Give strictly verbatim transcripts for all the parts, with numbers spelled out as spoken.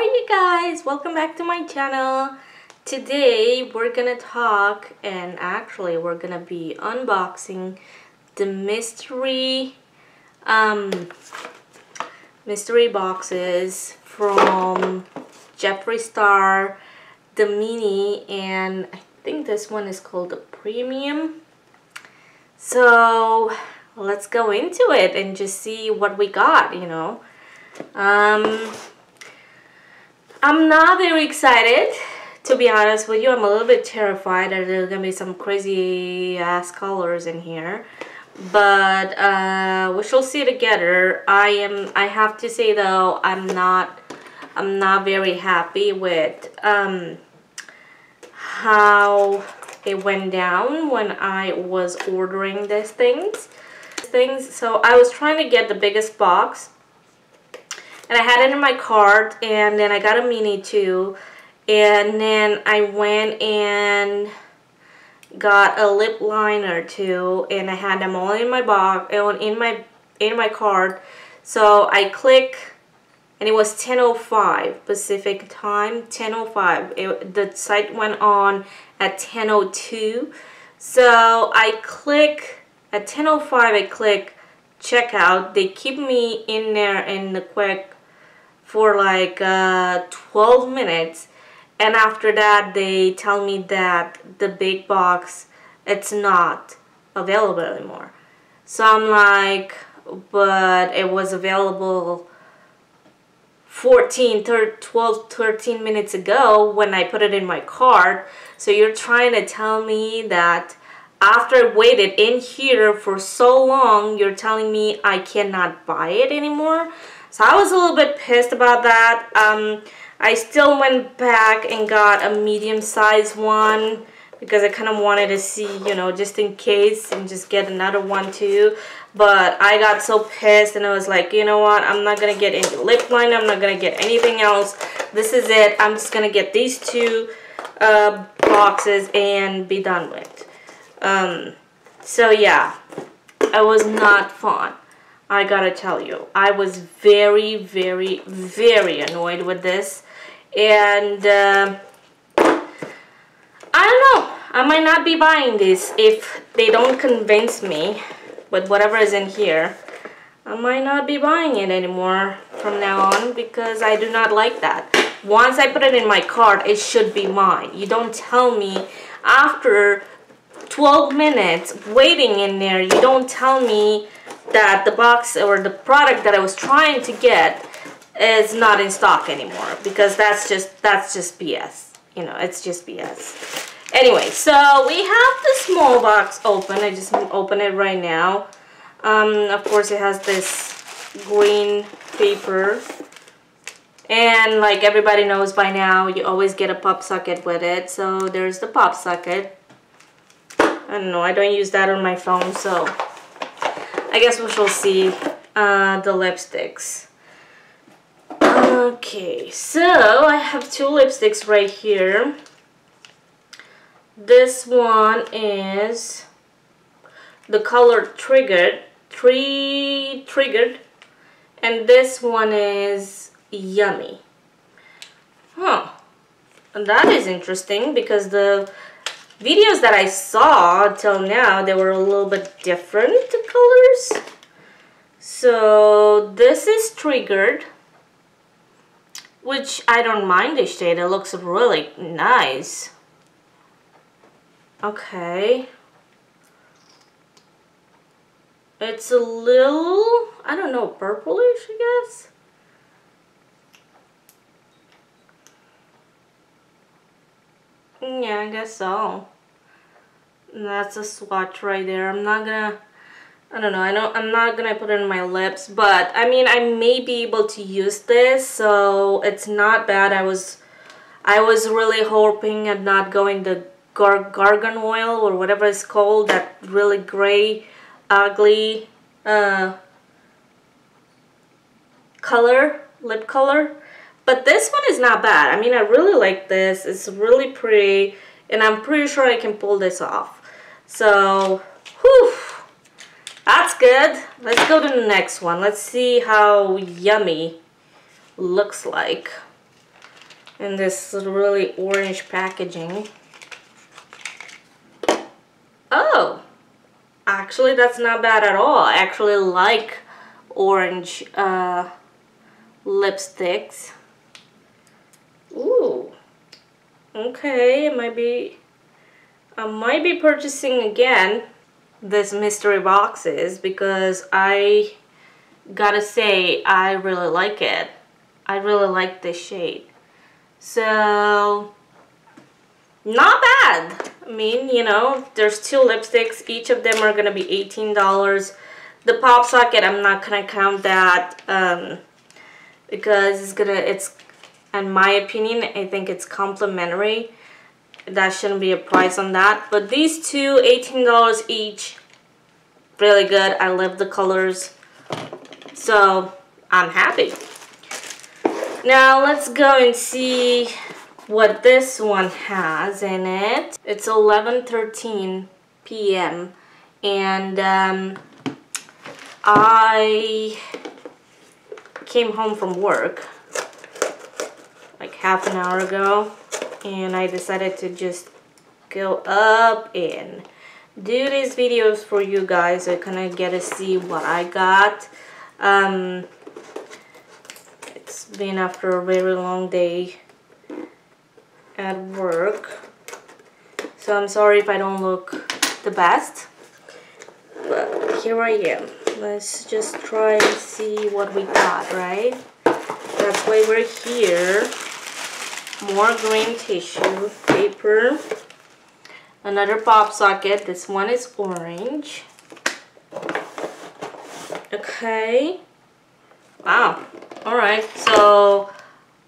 are you guys? Welcome back to my channel. Today we're gonna talk and actually we're gonna be unboxing the mystery um, mystery boxes from Jeffree Star, the mini, and I think this one is called the premium. So let's go into it and just see what we got, you know. Um, I'm not very excited, to be honest with you. I'm a little bit terrified that there's gonna be some crazy ass colors in here, but uh, we shall see together. I am. I have to say though, I'm not. I'm not very happy with um, how it went down when I was ordering these things. Things. So I was trying to get the biggest box. And I had it in my cart, and then I got a mini too, and then I went and got a lip liner too, and I had them all in my box, in my in my cart. So I click, and it was ten oh five Pacific time, ten oh five. It, the site went on at ten oh two, so I click at ten oh five. I click checkout. They keep me in there in the quick for like uh, twelve minutes, and after that they tell me that the big box, it's not available anymore. So I'm like, but it was available fourteen, thirteen, twelve, thirteen minutes ago when I put it in my cart. So you're trying to tell me that after I waited in here for so long, you're telling me I cannot buy it anymore? So I was a little bit pissed about that. Um, I still went back and got a medium-sized one because I kind of wanted to see, you know, just in case, and just get another one too. But I got so pissed, and I was like, you know what? I'm not going to get any lip liner. I'm not going to get anything else. This is it. I'm just going to get these two uh, boxes and be done with. Um, so yeah, I was not fun. I gotta tell you, I was very, very, very annoyed with this, and uh, I don't know, I might not be buying this if they don't convince me with whatever is in here. I might not be buying it anymore from now on, because I do not like that. Once I put it in my cart, it should be mine. You don't tell me after twelve minutes waiting in there, you don't tell me that the box or the product that I was trying to get is not in stock anymore, because that's just that's just B S, you know. It's just B S anyway. So we have the small box open. I just open it right now. Um, of course it has this green paper, and like everybody knows by now, you always get a pop socket with it. So there's the pop socket. I don't know, I don't use that on my phone, so I guess we shall see uh, the lipsticks. Okay, so I have two lipsticks right here. This one is the color Triggered, tree Triggered, and this one is Yummy. Huh, and that is interesting, because the videos that I saw till now, they were a little bit different colors. So this is Triggered, which I don't mind the shade. It looks really nice. Okay, it's a little, I don't know, purplish, I guess. Yeah, I guess so. That's a swatch right there. I'm not gonna, I don't know, I know I'm not gonna put it on my lips, but I mean, I may be able to use this, so it's not bad. I was I was really hoping at not going the gar Gargan oil or whatever it's called, that really gray ugly uh, color, lip color. But this one is not bad. I mean, I really like this. It's really pretty, and I'm pretty sure I can pull this off. So, whew, that's good. Let's go to the next one. Let's see how Yummy looks like. in this really orange packaging. Oh, actually that's not bad at all. I actually like orange uh, lipsticks. Ooh, okay, it might be, I might be purchasing again this mystery boxes because I gotta say I really like it. I really like this shade. So not bad. I mean, you know, there's two lipsticks. Each of them are gonna be eighteen dollars. The pop socket, I'm not gonna count that um, because it's gonna, it's, in my opinion, I think it's complimentary. That shouldn't be a price on that. But these two, eighteen dollars each, really good. I love the colors, so I'm happy. Now let's go and see what this one has in it. It's eleven thirteen p m and um, I came home from work like half an hour ago, and I decided to just go up and do these videos for you guys. I kind of get to see what I got. Um, it's been after a very long day at work, so I'm sorry if I don't look the best, but here I am. Let's just try and see what we got, right? That's why we're here. More green tissue paper, another pop socket. This one is orange. Okay, wow, all right, so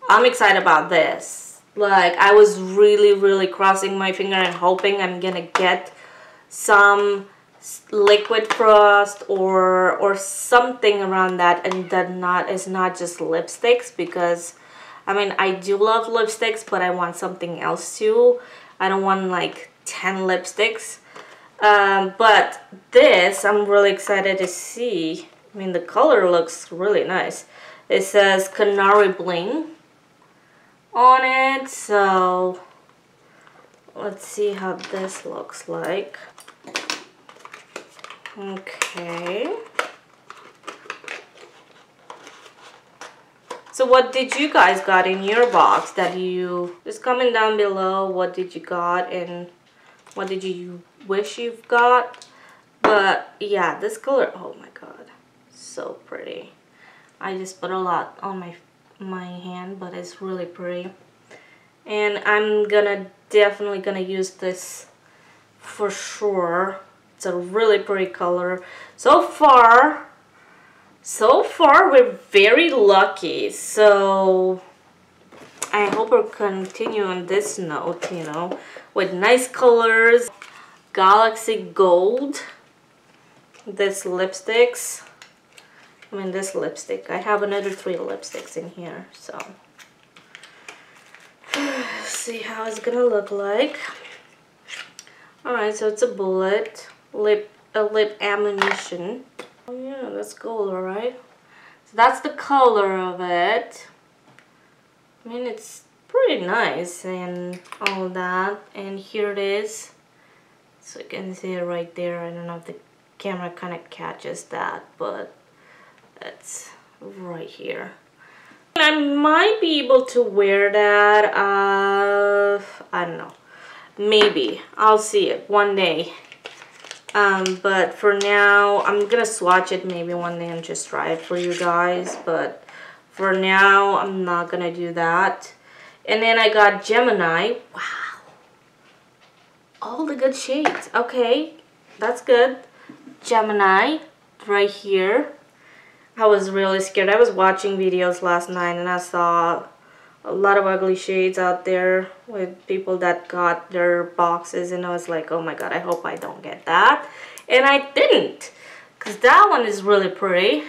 I'm excited about this. Like, I was really really crossing my finger and hoping I'm gonna get some liquid frost or or something around that, and that not is not just lipsticks, because I mean, I do love lipsticks, but I want something else too. I don't want like ten lipsticks. Um, but this, I'm really excited to see. I mean, the color looks really nice. It says Canary Bling on it. So let's see how this looks like. Okay. So what did you guys got in your box that you... Just comment down below what did you got and what did you wish you've got. But yeah, this color... Oh my god. So pretty. I just put a lot on my, my hand, but it's really pretty. And I'm gonna definitely gonna use this for sure. It's a really pretty color. So far... So far, we're very lucky, so I hope we'll continue on this note, you know, with nice colors. Galaxy Gold, this lipsticks, I mean this lipstick, I have another three lipsticks in here, so see how it's gonna look like. Alright, so it's a bullet, lip, a lip ammunition. Oh yeah, that's gold, alright. So that's the color of it. I mean, it's pretty nice and all that. And here it is. So you can see it right there. I don't know if the camera kind of catches that, but that's right here. I might be able to wear that. Uh, I don't know. Maybe. I'll see it one day. Um, but for now, I'm gonna swatch it maybe one day and just try it for you guys, but for now, I'm not gonna do that. And then I got Gemini. Wow. All the good shades. Okay, that's good. Gemini, right here. I was really scared. I was watching videos last night and I saw a lot of ugly shades out there with people that got their boxes, and I was like, oh my god, I hope I don't get that. And I didn't, because that one is really pretty.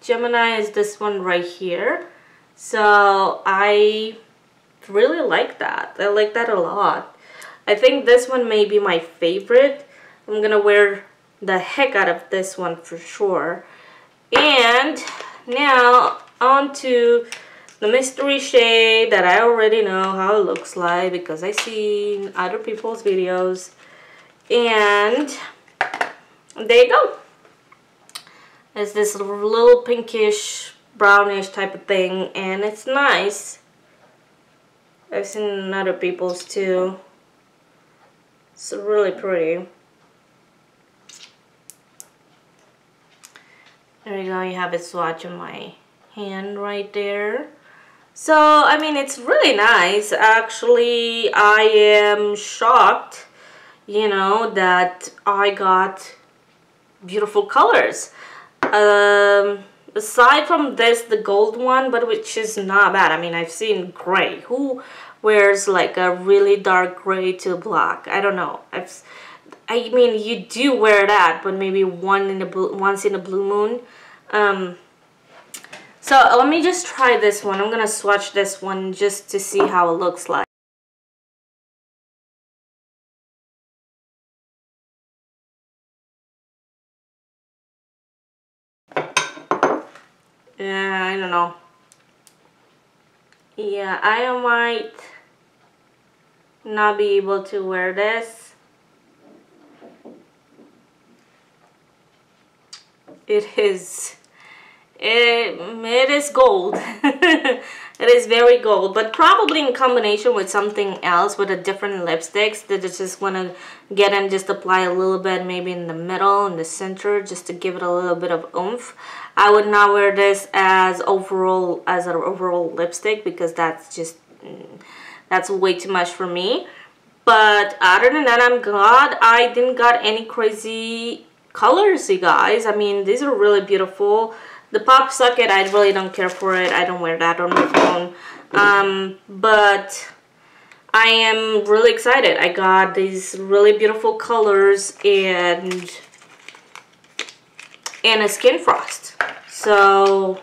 Gemini is this one right here. So I really like that. I like that a lot. I think this one may be my favorite. I'm gonna wear the heck out of this one for sure. And now on to the mystery shade that I already know how it looks like because I've seen other people's videos. And there you go. It's this little pinkish, brownish type of thing, and it's nice. I've seen other people's too. It's really pretty. There you go, you have a swatch on my hand right there. So, I mean, it's really nice. Actually, I am shocked, you know, that I got beautiful colors. Um, aside from this, the gold one, but which is not bad. I mean, I've seen gray. Who wears like a really dark gray to black? I don't know. I've, I mean, you do wear that, but maybe one in the blue, once in a blue moon. Um, so let me just try this one. I'm gonna swatch this one just to see how it looks like. Yeah, I don't know. Yeah, I might not be able to wear this. It is, it, it is gold. It is very gold, but probably in combination with something else, with a different lipsticks that I just want to get and just apply a little bit, maybe in the middle, in the center, just to give it a little bit of oomph. I would not wear this as overall as an overall lipstick because that's just that's way too much for me. But other than that, I'm glad I didn't got any crazy colors, you guys. I mean, these are really beautiful. The pop socket, I really don't care for it. I don't wear that on my phone. Um, but I am really excited. I got these really beautiful colors and and a skin frost. So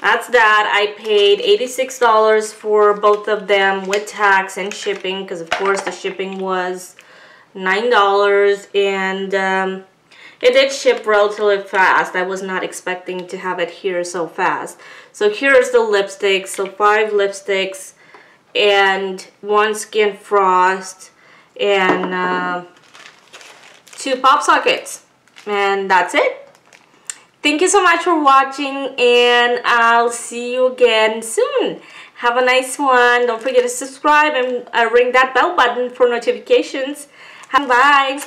that's that. I paid eighty-six dollars for both of them with tax and shipping, because of course the shipping was nine dollars, and um, it did ship relatively fast. I was not expecting to have it here so fast. So here's the lipsticks. So five lipsticks and one skin frost and uh, two pop sockets, and that's it. Thank you so much for watching, and I'll see you again soon. Have a nice one. Don't forget to subscribe and uh, ring that bell button for notifications. Bye.